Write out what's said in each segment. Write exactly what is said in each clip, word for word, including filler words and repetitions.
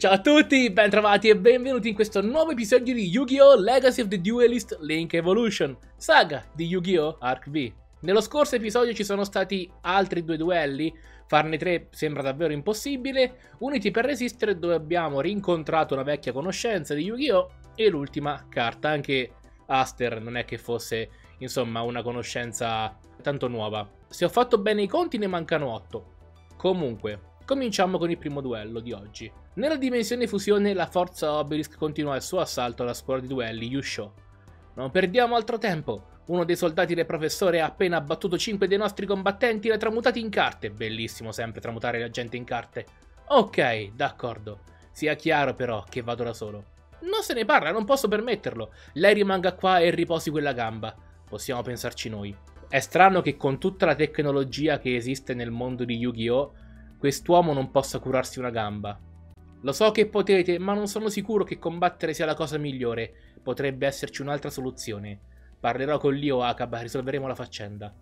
Ciao a tutti, bentrovati e benvenuti in questo nuovo episodio di Yu-Gi-Oh! Legacy of the Duelist Link Evolution, saga di Yu-Gi-Oh! Arc-V. Nello scorso episodio ci sono stati altri due duelli, farne tre sembra davvero impossibile, uniti per resistere, dove abbiamo rincontrato una vecchia conoscenza di Yu-Gi-Oh! E l'ultima carta, anche Aster non è che fosse, insomma, una conoscenza tanto nuova. Se ho fatto bene i conti ne mancano otto. Comunque, cominciamo con il primo duello di oggi. Nella dimensione fusione la forza Obelisk continua il suo assalto alla scuola di duelli Yusho. Non perdiamo altro tempo, uno dei soldati del professore ha appena abbattuto cinque dei nostri combattenti e li ha tramutati in carte. Bellissimo sempre tramutare la gente in carte. Ok, d'accordo, sia chiaro però che vado da solo. Non se ne parla, non posso permetterlo, lei rimanga qua e riposi quella gamba, possiamo pensarci noi. È strano che con tutta la tecnologia che esiste nel mondo di Yu-Gi-Oh! Quest'uomo non possa curarsi una gamba. Lo so che potete, ma non sono sicuro che combattere sia la cosa migliore. Potrebbe esserci un'altra soluzione. Parlerò con Leo Akaba, risolveremo la faccenda.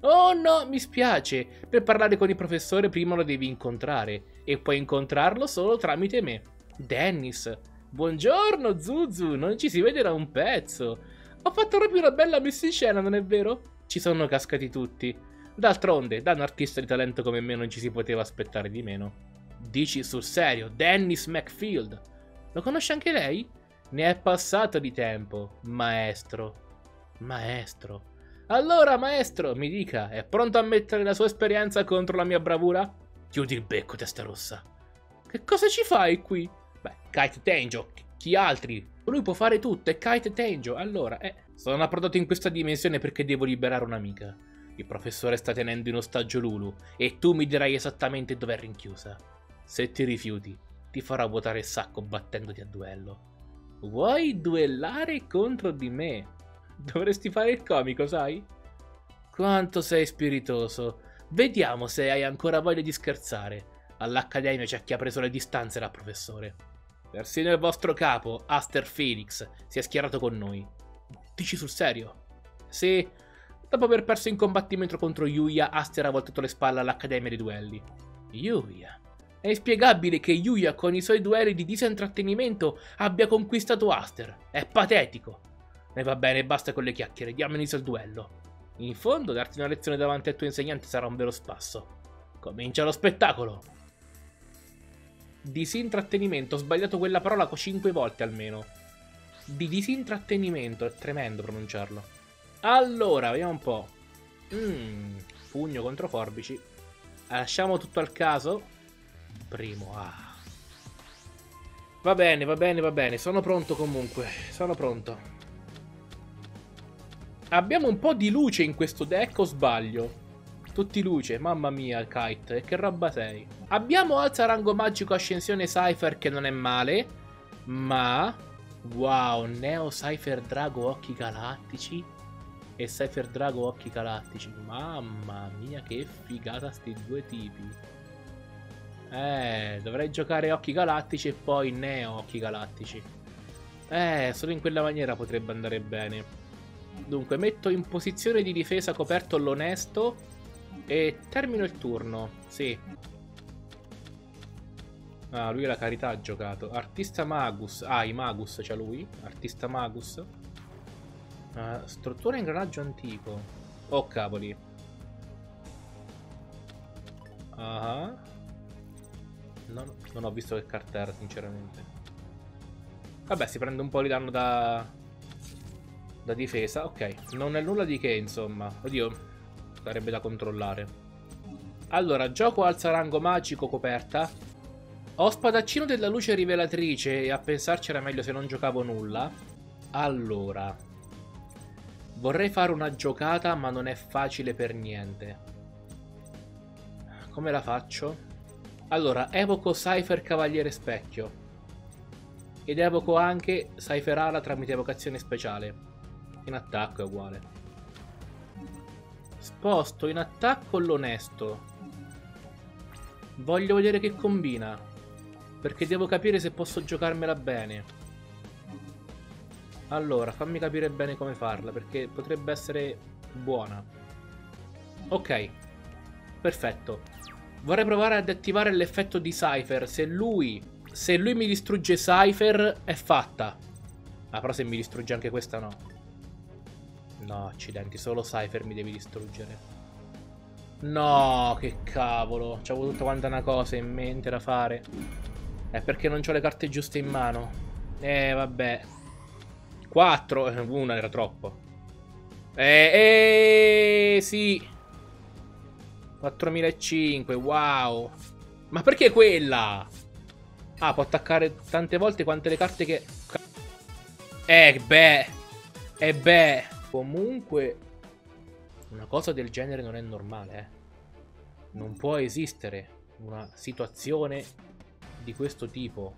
Oh no, mi spiace. Per parlare con il professore prima lo devi incontrare. E puoi incontrarlo solo tramite me. Dennis. Buongiorno Zuzu, non ci si vede da un pezzo. Ho fatto proprio una bella messa in scena, non è vero? Ci sono cascati tutti. D'altronde, da un artista di talento come me non ci si poteva aspettare di meno. Dici sul serio, Dennis Macfield? Lo conosce anche lei? Ne è passato di tempo, maestro. Maestro. Allora, maestro, mi dica, è pronto a mettere la sua esperienza contro la mia bravura? Chiudi il becco, testa rossa. Che cosa ci fai qui? Beh, Kite Tenjo, chi altri? Lui può fare tutto, è Kite Tenjo. Allora, eh, sono approdato in questa dimensione perché devo liberare un'amica. Il professore sta tenendo in ostaggio Lulu e tu mi dirai esattamente dov'è rinchiusa. Se ti rifiuti, ti farà vuotare il sacco battendoti a duello. Vuoi duellare contro di me? Dovresti fare il comico, sai? Quanto sei spiritoso. Vediamo se hai ancora voglia di scherzare. All'Accademia c'è chi ha preso le distanze dal professore. Persino il vostro capo, Aster Phoenix, si è schierato con noi. Dici sul serio? Sì. Dopo aver perso in combattimento contro Yuya, Aster ha voltato le spalle all'Accademia dei Duelli. Yuya. È inspiegabile che Yuya con i suoi duelli di disintrattenimento abbia conquistato Aster. È patetico. E va bene, basta con le chiacchiere, diamo inizio al duello. In fondo, darti una lezione davanti al tuo insegnante sarà un vero spasso. Comincia lo spettacolo. Disintrattenimento, ho sbagliato quella parola cinque volte almeno. Di disintrattenimento, è tremendo pronunciarlo. Allora, vediamo un po'. Mm, pugno contro forbici. Lasciamo tutto al caso. Primo A. Ah. Va bene, va bene, va bene. Sono pronto comunque. Sono pronto. Abbiamo un po' di luce in questo deck, o sbaglio? Tutti luce, mamma mia, il Kite. Che roba sei. Abbiamo alza rango magico ascensione Cypher, che non è male. Ma... wow, Neo Cypher Drago Occhi Galattici. E Cypher Drago Occhi Galattici. Mamma mia che figata sti due tipi. Eh, dovrei giocare Occhi Galattici e poi Neo Occhi Galattici. Eh, solo in quella maniera potrebbe andare bene. Dunque, metto in posizione di difesa coperto l'onesto e termino il turno. Sì. Ah, lui la carità ha giocato. Artista Magus. Ah, i Magus c'ha lui. Artista Magus. Uh, struttura ingranaggio antico. Oh cavoli. uh -huh. non, non ho visto che carta era sinceramente. Vabbè, si prende un po' di danno da Da difesa. Ok, non è nulla di che insomma. Oddio, sarebbe da controllare. Allora, gioco alza rango magico coperta. Ho spadaccino della luce rivelatrice e a pensarci era meglio se non giocavo nulla. Allora, vorrei fare una giocata, ma non è facile per niente. Come la faccio? Allora, evoco Cypher Cavaliere Specchio. Ed evoco anche Cypher Ala tramite evocazione speciale. In attacco è uguale. Sposto in attacco l'onesto. Voglio vedere che combina, perché devo capire se posso giocarmela bene. Allora, fammi capire bene come farla, perché potrebbe essere buona. Ok, perfetto. Vorrei provare ad attivare l'effetto di Cypher. Se lui Se lui mi distrugge Cypher è fatta. Ah, però se mi distrugge anche questa no. No, accidenti, solo Cypher mi devi distruggere. No, che cavolo. C'avevo tutta quanta una cosa in mente da fare. È perché non ho le carte giuste in mano. Eh, vabbè. Quattro. Eh, una era troppo. Eh, eh, sì. quattromilacinquecento, wow. Ma perché quella? Ah, può attaccare tante volte quante le carte che... Eh, beh. Eh, beh. Comunque... una cosa del genere non è normale, eh. Non può esistere una situazione di questo tipo.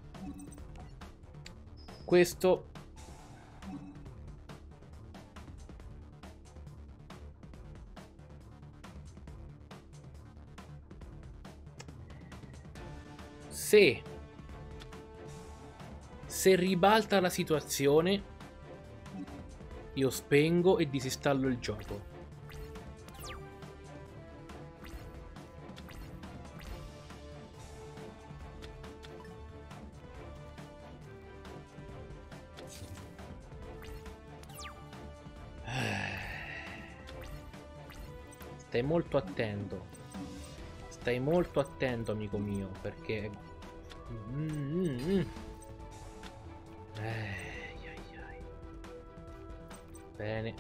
Questo... Se... Se ribalta la situazione, io spengo e disinstallo il gioco. Stai molto attento. Stai molto attento, amico mio, perché... Mm, mm, mm. Eh, ai, ai. Bene.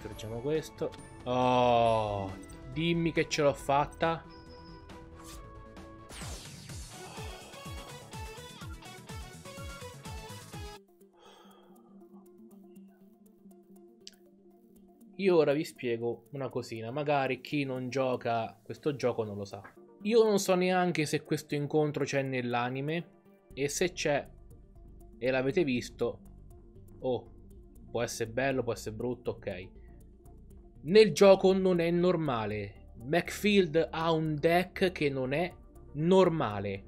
Facciamo questo. Oh, dimmi che ce l'ho fatta. Io ora vi spiego una cosina, magari chi non gioca questo gioco non lo sa. Io non so neanche se questo incontro c'è nell'anime, e se c'è e l'avete visto, oh, può essere bello, può essere brutto, ok. Nel gioco non è normale. Macfield ha un deck che non è normale.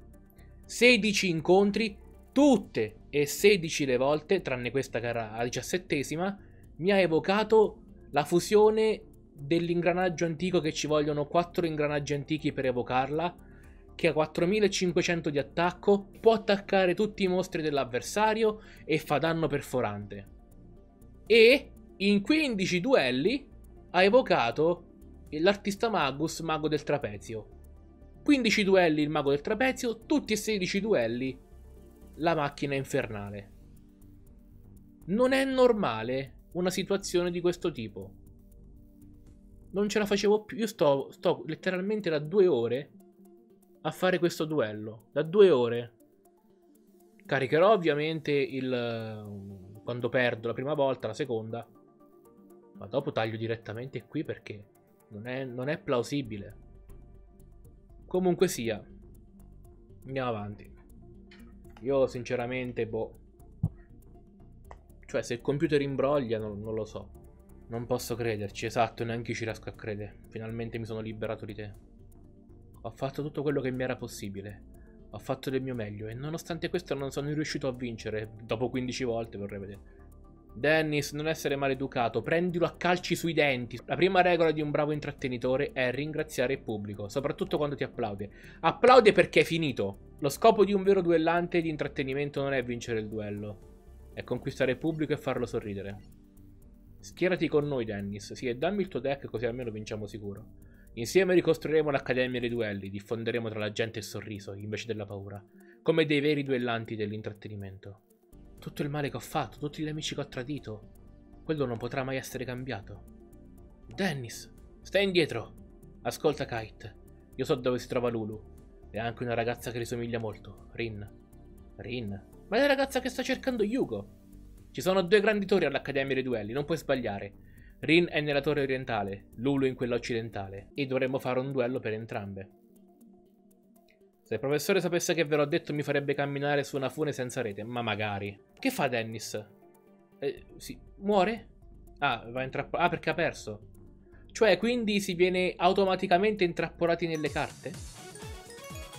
sedici incontri, tutte e sedici le volte, tranne questa che era la diciassettesima, mi ha evocato... la fusione dell'ingranaggio antico, che ci vogliono quattro ingranaggi antichi per evocarla, che ha quattromilacinquecento di attacco, può attaccare tutti i mostri dell'avversario e fa danno perforante. E in quindici duelli ha evocato l'Artista Magus, mago del trapezio. quindici duelli il mago del trapezio, tutti e sedici duelli la macchina infernale. Non è normale una situazione di questo tipo. Non ce la facevo più. Io sto, sto letteralmente da due ore a fare questo duello. Da due ore. Caricherò ovviamente il... quando perdo la prima volta, la seconda. Ma dopo taglio direttamente qui perché non è, non è plausibile. Comunque sia, andiamo avanti. Io sinceramente, boh. Cioè, se il computer imbroglia, non, non lo so. Non posso crederci, esatto, neanche io ci riesco a credere. Finalmente mi sono liberato di te. Ho fatto tutto quello che mi era possibile. Ho fatto del mio meglio e nonostante questo non sono riuscito a vincere. Dopo quindici volte, vorrei vedere. Dennis, non essere maleducato. Prendilo a calci sui denti. La prima regola di un bravo intrattenitore è ringraziare il pubblico, soprattutto quando ti applaude. Applaude perché è finito. Lo scopo di un vero duellante di intrattenimento non è vincere il duello. È conquistare il pubblico e farlo sorridere. Schierati con noi, Dennis. Sì, e dammi il tuo deck così almeno vinciamo sicuro. Insieme ricostruiremo l'Accademia dei Duelli. Diffonderemo tra la gente il sorriso, invece della paura. Come dei veri duellanti dell'intrattenimento. Tutto il male che ho fatto, tutti gli amici che ho tradito, quello non potrà mai essere cambiato. Dennis, stai indietro. Ascolta, Kite. Io so dove si trova Lulu. E anche una ragazza che risomiglia molto. Rin. Rin? Ma è la ragazza che sta cercando Yugo. Ci sono due grandi torri all'Accademia dei Duelli, non puoi sbagliare. Rin è nella torre orientale, Lulu in quella occidentale, e dovremmo fare un duello per entrambe. Se il professore sapesse che ve l'ho detto mi farebbe camminare su una fune senza rete, ma magari. Che fa Dennis? Eh, si muore? Ah, va intrappolato. Ah, perché ha perso. Cioè, quindi si viene automaticamente intrappolati nelle carte?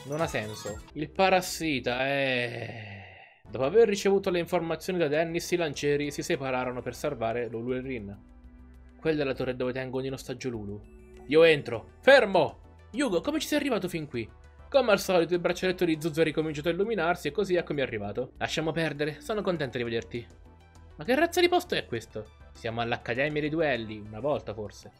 Non ha senso. Il parassita è... Dopo aver ricevuto le informazioni da Dennis, i lancieri si separarono per salvare Lulu e Rin. Quella è la torre dove tengono in ostaggio Lulu. Io entro. Fermo! Yugo, come ci sei arrivato fin qui? Come al solito il braccialetto di Zuzu ha ricominciato a illuminarsi e così eccomi arrivato. Lasciamo perdere, sono contento di vederti. Ma che razza di posto è questo? Siamo all'Accademia dei Duelli, una volta forse.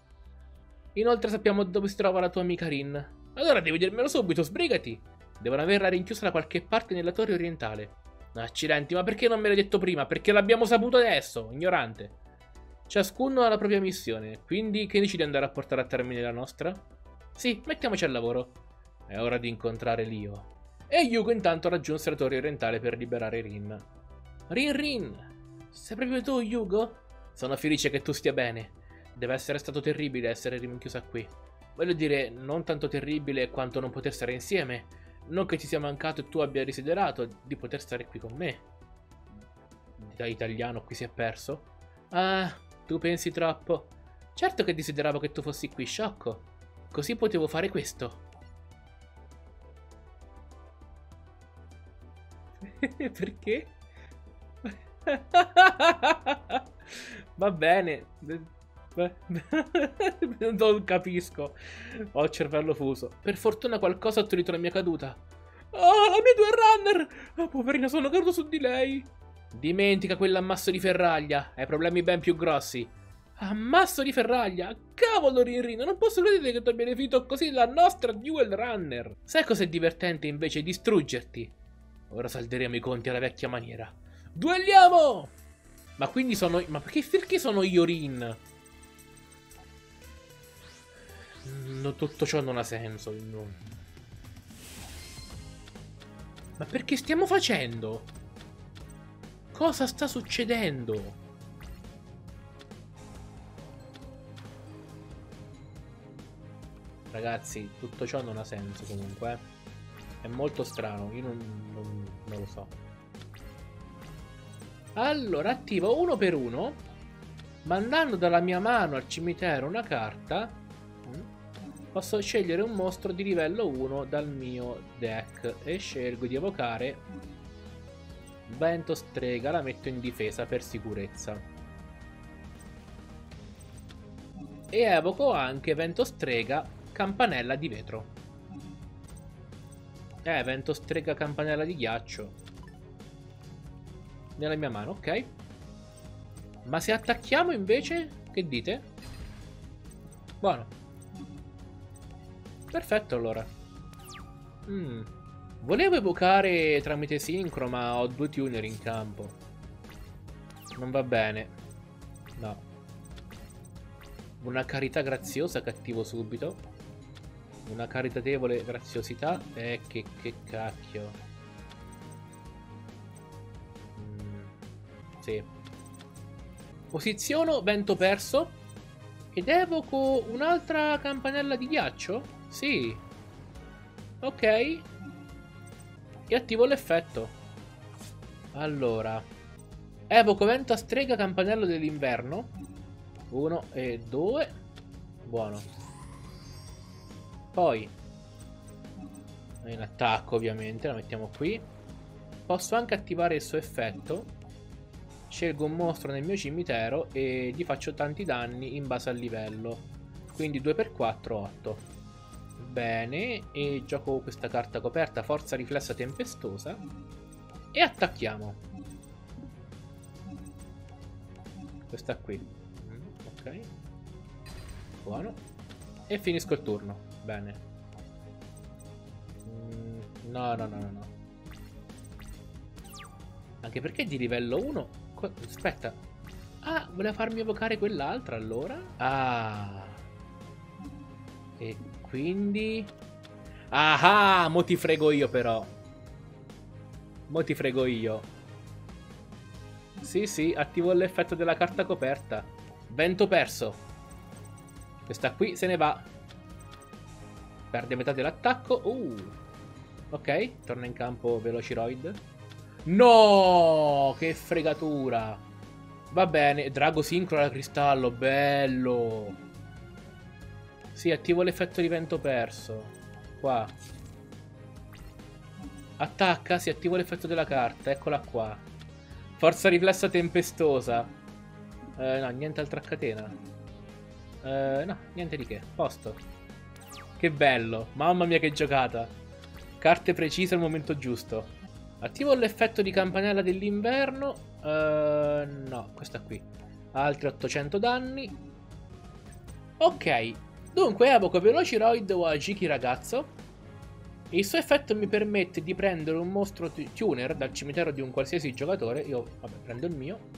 Inoltre sappiamo dove si trova la tua amica Rin. Allora devi dirmelo subito, sbrigati! Devono averla rinchiusa da qualche parte nella torre orientale. Accidenti, ma perché non me l'hai detto prima? Perché l'abbiamo saputo adesso, ignorante. Ciascuno ha la propria missione, quindi che decidi di andare a portare a termine la nostra? Sì, mettiamoci al lavoro. È ora di incontrare Leo. E Yugo intanto raggiunse la torre orientale per liberare Rin. Rin Rin! Sei proprio tu, Yugo? Sono felice che tu stia bene. Deve essere stato terribile essere rinchiusa qui. Voglio dire, non tanto terribile quanto non poter stare insieme. Non che ci sia mancato e tu abbia desiderato di poter stare qui con me. Da italiano qui si è perso. Ah, tu pensi troppo. Certo che desideravo che tu fossi qui, sciocco. Così potevo fare questo. Perché? Va bene. Non capisco. Ho il cervello fuso. Per fortuna qualcosa ha ottenuto la mia caduta. Ah, oh, la mia due runner! Oh, poverina, sono caduto su di lei. Dimentica quell'ammasso di ferraglia. Hai problemi ben più grossi. Ammasso di ferraglia? Cavolo, Rinrino, non posso credere che tu abbia definito così la nostra duel runner. Sai cos'è divertente invece? Distruggerti. Ora salderemo i conti alla vecchia maniera. Duelliamo! Ma quindi sono... Ma perché, perché sono io Rin? No, tutto ciò non ha senso. No. Ma perché stiamo facendo? Cosa sta succedendo? Ragazzi, tutto ciò non ha senso comunque. È molto strano, io non, non, non lo so. Allora, attivo uno per uno, mandando dalla mia mano al cimitero una carta. Posso scegliere un mostro di livello uno dal mio deck e scelgo di evocare Vento Strega, la metto in difesa per sicurezza. E evoco anche Vento Strega, Campanella di vetro. Eh, Vento Strega, Campanella di ghiaccio. Nella mia mano, ok. Ma se attacchiamo invece, che dite? Buono. Perfetto allora. Mm. Volevo evocare tramite sincro, ma ho due tuner in campo. Non va bene. No. Una carità graziosa che attivo subito. Una caritatevole graziosità. Eh, che, che cacchio. Mm. Sì. Posiziono Vento Perso. Ed evoco un'altra Campanella di ghiaccio? Sì. Ok. E attivo l'effetto. Allora, evoco Vento a Strega, Campanello dell'inverno. Uno e due. Buono. Poi in attacco ovviamente, la mettiamo qui. Posso anche attivare il suo effetto. Scelgo un mostro nel mio cimitero e gli faccio tanti danni in base al livello. Quindi due per quattro, otto. Bene, e gioco questa carta coperta, Forza Riflessa Tempestosa, e attacchiamo. Questa qui. Ok. Buono. E finisco il turno. Bene. No, no, no, no, no. Anche perché è di livello uno. Aspetta. Ah, voleva farmi evocare quell'altra allora. Ah. E quindi... Ah ah, mo ti frego io però. Mo ti frego io. Sì, sì, attivo l'effetto della carta coperta. Vento Perso. Questa qui se ne va. Perde metà dell'attacco. Uh. Ok, torna in campo Velociroid. No, che fregatura. Va bene, Drago Sincrona al Cristallo, bello. Sì, attivo l'effetto di Vento Perso. Qua. Attacca, sì, attivo l'effetto della carta. Eccola qua. Forza Riflessa Tempestosa. Eh, no, niente altra catena. Eh, no, niente di che. Posto. Che bello. Mamma mia che giocata. Carte precise al momento giusto. Attivo l'effetto di campanella dell'inverno. Uh, no, questa qui. Altri ottocento danni. Ok. Dunque evoco Velociroid o Jiki ragazzo. Il suo effetto mi permette di prendere un mostro tuner dal cimitero di un qualsiasi giocatore. Io, vabbè, prendo il mio.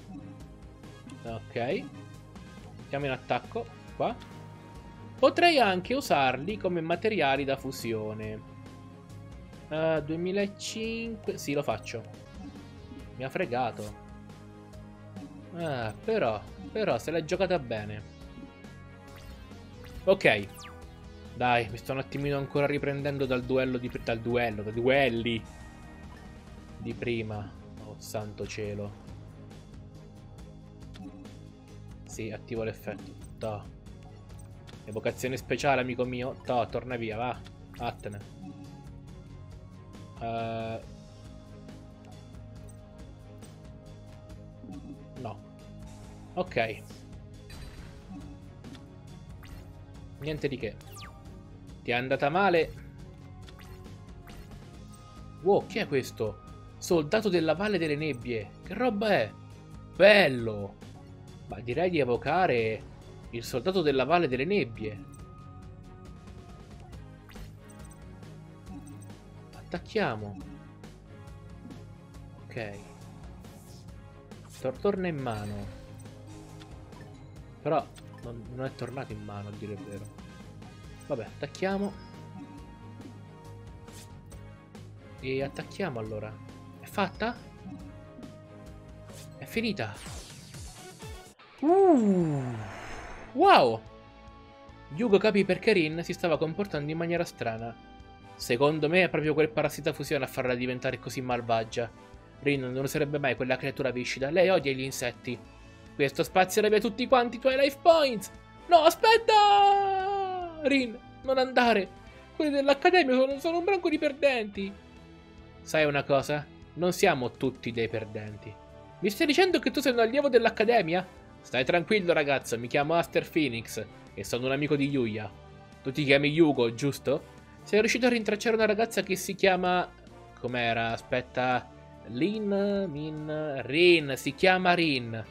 Ok. Andiamo in attacco. Qua. Potrei anche usarli come materiali da fusione. Uh, duemilacinque... Sì, lo faccio. Mi ha fregato. Ah, però... Però se l'è giocata bene. Ok. Dai, mi sto un attimino ancora riprendendo dal duello di... Dal duello, dai duelli di prima. Oh, santo cielo. Sì, attivo l'effetto. Toh. Evocazione speciale, amico mio. Toh, torna via, va. Vattene. Uh... No. Ok. Niente di che. Ti è andata male. Wow, chi è questo? Soldato della Valle delle Nebbie. Che roba è? Bello. Ma direi di evocare il Soldato della Valle delle Nebbie. Attacchiamo. Ok. Tor torna in mano. Però non, non è tornato in mano, a dire il vero. Vabbè, attacchiamo. E attacchiamo allora. È fatta? È finita. Uh, wow. Yugo capì perché Rin si stava comportando in maniera strana. Secondo me è proprio quel parassita fusione a farla diventare così malvagia. Rin non sarebbe mai quella creatura viscida. Lei odia gli insetti. Questo spazio via tutti quanti i tuoi life points. No, aspetta! Rin, non andare. Quelli dell'Accademia sono, sono un branco di perdenti. Sai una cosa? Non siamo tutti dei perdenti. Mi stai dicendo che tu sei un allievo dell'Accademia? Stai tranquillo, ragazzo. Mi chiamo Aster Phoenix e sono un amico di Yuya. Tu ti chiami Yugo, giusto? Sei riuscito a rintracciare una ragazza che si chiama... Com'era? Aspetta... Lin... Min... Rin... Si chiama Rin.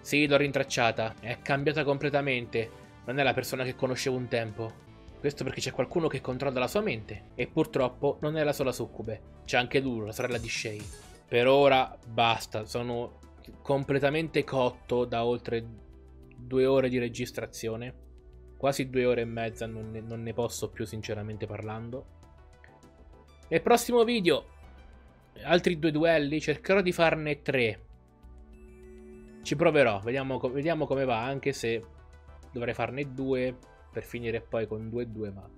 Sì, l'ho rintracciata. È cambiata completamente. Non è la persona che conoscevo un tempo. Questo perché c'è qualcuno che controlla la sua mente. E purtroppo non è la sola succube. C'è anche Lulu, la sorella di Shay. Per ora basta. Sono completamente cotto da oltre due ore di registrazione. Quasi due ore e mezza, non ne, non ne posso più sinceramente parlando. Nel prossimo video, altri due duelli, cercherò di farne tre. Ci proverò, vediamo, vediamo come va, anche se dovrei farne due per finire poi con due e due, ma...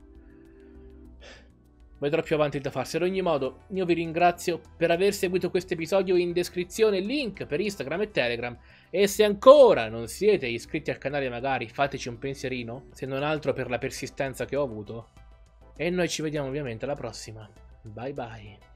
Vedrò più avanti da farsi. Ad ogni modo, io vi ringrazio per aver seguito questo episodio. In descrizione link per Instagram e Telegram. E se ancora non siete iscritti al canale, magari fateci un pensierino, se non altro per la persistenza che ho avuto. E noi ci vediamo ovviamente alla prossima. Bye bye.